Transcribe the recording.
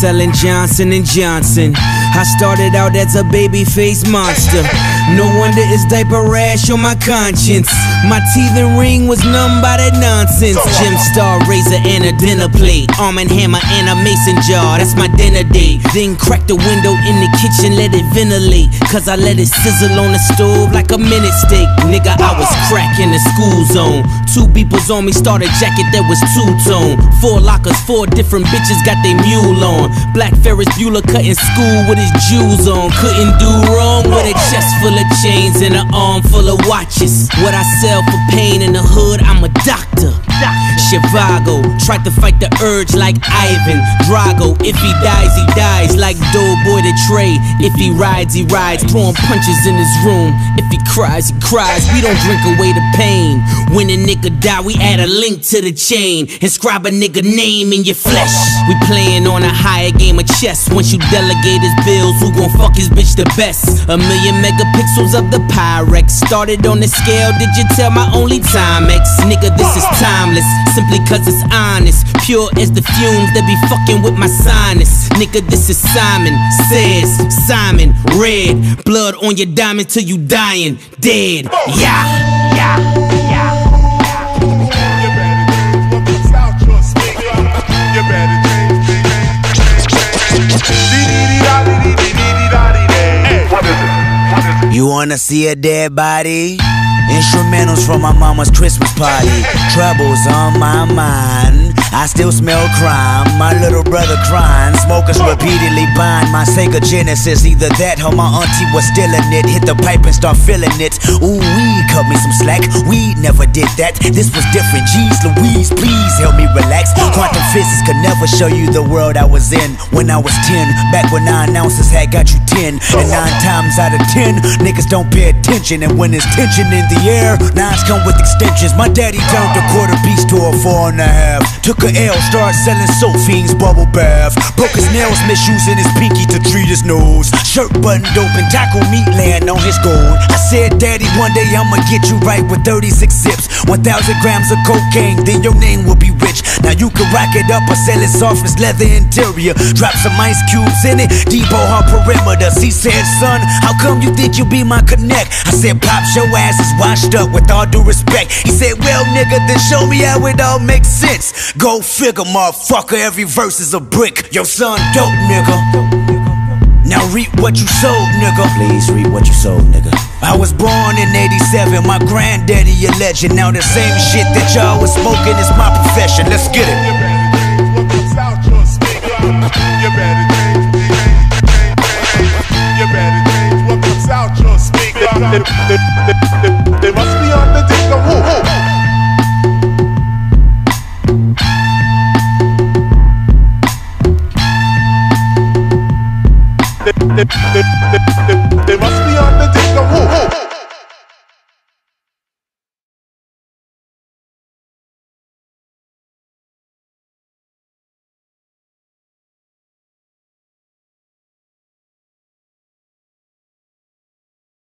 selling Johnson & Johnson. I started out as a baby-faced monster. No wonder it's diaper rash on my conscience. My teeth and ring was numb by that nonsense. Gem Star, razor, and a dinner plate. Arm and Hammer and a Mason jar, that's my dinner date. Then crack the window in the kitchen, let it ventilate. Cause I let it sizzle on the stove like a minute steak. Nigga, I was crack in the school zone. Two beepers on me, starter jacket that was two-tone. Four lockers, four different bitches got they mule on. Black Ferris Bueller cutting school with his jewels on. Couldn't do wrong with a chest full of chains and an arm full of watches. What I sell for pain in the hood, I'm a doctor. Zhivago, tried to fight the urge like Ivan Drago. If he dies like Doughboy to Trey. If he rides, he rides. Throwing punches in his room. If he cries, he cries. We don't drink away the pain. When a nigga die, we add a link to the chain. Inscribe a nigga name in your flesh. We playing on a higher game of chess. Once you delegate his bills, who gon' fuck his bitch the best? 1 million megapixels of the Pyrex. Started on the scale, did you tell my only Timex? Nigga, this is timeless. Simply cause it's honest. Pure as the fumes that be fucking with my sinus. Nigga, this is Simon Says, Simon Red. Blood on your diamond till you dying dead. Yeah, yeah, yeah. You better change what comes out your speaker. You better change, change. You wanna see a dead body? Instrumentals from my mama's Christmas party. Troubles on my mind, I still smell crime. My little brother crying, smokers repeatedly buying my Sega Genesis. Either that or my auntie was stealing it. Hit the pipe and start filling it. Ooh, wee, cut me some slack. We never did that. This was different. Jeez Louise, please help me relax. Quantum physics could never show you the world I was in when I was 10. Back when 9 ounces had got you 10. And 9 times out of 10, niggas don't pay attention. And when there's tension in the air, nines come with extensions. My daddy turned a quarter piece to a 4½. Took a L, started selling soap fiends bubble bath. Broke his nails, misusing his pinky to treat his nose. Shirt buttoned open, taco meat laying on his gold. I said, Daddy, one day I'ma get you right with 36 zips, 1,000 grams of cocaine, then your name will be rich. Now you can rack it up or sell it soft as leather interior. Drop some ice cubes in it, Debo on perimeters. He said, son, how come you think you be my connect? I said, Pops, your ass is washed up, with all due respect. He said, well, nigga, then show me how it all makes sense. Go figure, motherfucker, every verse is a brick. Yo, son, dope, nigga. Now reap what you sowed, nigga. Please reap what you sowed, nigga. I was born in 87, my granddaddy a legend. Now the same shit that y'all was smoking is my profession. Let's get it.